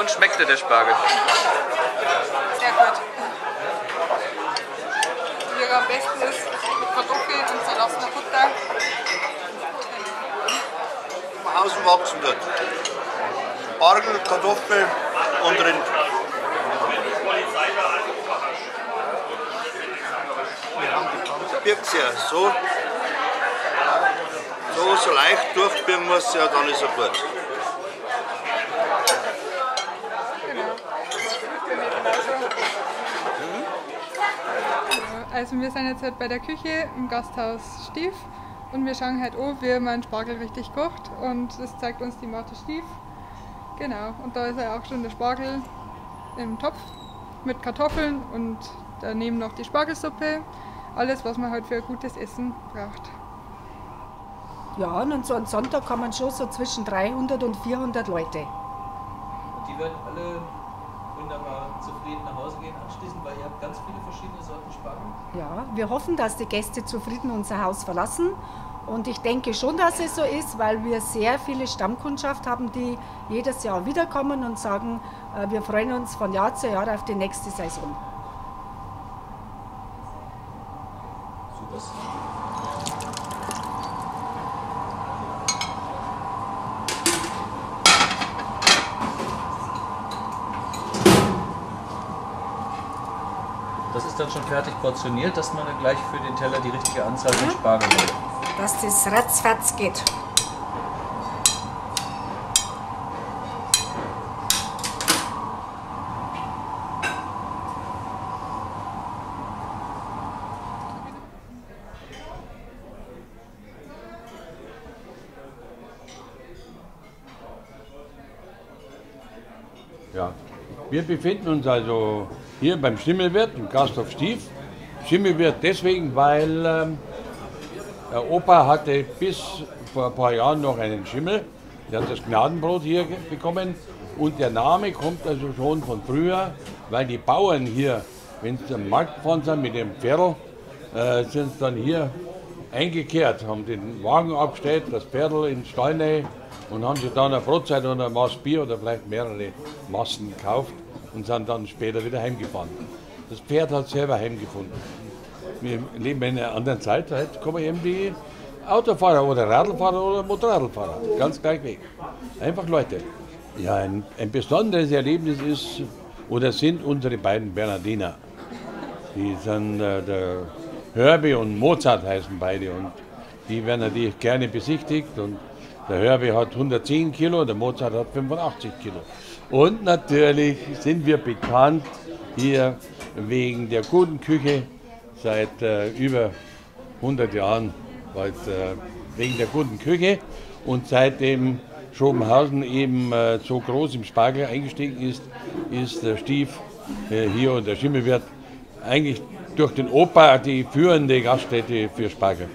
und schmeckte der Spargel. Sehr gut. Hier am besten ist mit Kartoffeln und so lassen wir Butter. Außen wachsen dort. Spargel, Kartoffeln und Rind. Birgt sie ja so leicht durchbiegen muss, ja, dann ist er gut. Also wir sind jetzt halt bei der Küche im Gasthaus Stief und wir schauen halt an, wie man Spargel richtig kocht, und das zeigt uns die Martha Stief. Genau, und da ist ja auch schon der Spargel im Topf mit Kartoffeln und daneben noch die Spargelsuppe. Alles, was man halt für ein gutes Essen braucht. Ja, und so am Sonntag kommen schon so zwischen 300 und 400 Leute. Und die werden alle wunderbar zufrieden nach Hause gehen anschließend, weil ihr habt ganz viele verschiedene Sorten Spargel. Ja, wir hoffen, dass die Gäste zufrieden unser Haus verlassen. Und ich denke schon, dass es so ist, weil wir sehr viele Stammkundschaft haben, die jedes Jahr wiederkommen und sagen, wir freuen uns von Jahr zu Jahr auf die nächste Saison. Das ist dann schon fertig portioniert, dass man dann gleich für den Teller die richtige Anzahl von Spargel hat. Dass das ratzfatz geht. Ja, wir befinden uns also hier beim Schimmelwirt im Gasthof Stief. Schimmelwirt deswegen, weil der Opa hatte bis vor ein paar Jahren noch einen Schimmel. Der hat das Gnadenbrot hier bekommen. Und der Name kommt also schon von früher, weil die Bauern hier, wenn sie am Markt gefahren sind mit dem Pferdl, sind dann hier eingekehrt, haben den Wagen abgestellt, das Pferdl in Stallnähe, und haben sie dann eine Brotzeit oder ein Maß Bier oder vielleicht mehrere Massen gekauft und sind dann später wieder heimgefahren. Das Pferd hat selber heimgefunden. Wir leben in einer anderen Zeit, heute kommen eben die Autofahrer oder Radlfahrer oder Motorradfahrer, ganz gleich weg. Einfach Leute. Ja, ein besonderes Erlebnis ist oder sind unsere beiden Bernardiner. Die sind der Herbie und Mozart heißen beide, und die werden natürlich gerne besichtigt. Und der Herbie hat 110 Kilo, der Mozart hat 85 Kilo. Und natürlich sind wir bekannt hier wegen der guten Küche seit über 100 Jahren, wegen der guten Küche. Und seitdem Schrobenhausen eben so groß im Spargel eingestiegen ist, ist der Stief hier und der Schimmelwirt eigentlich durch den Opa die führende Gaststätte für Spargel.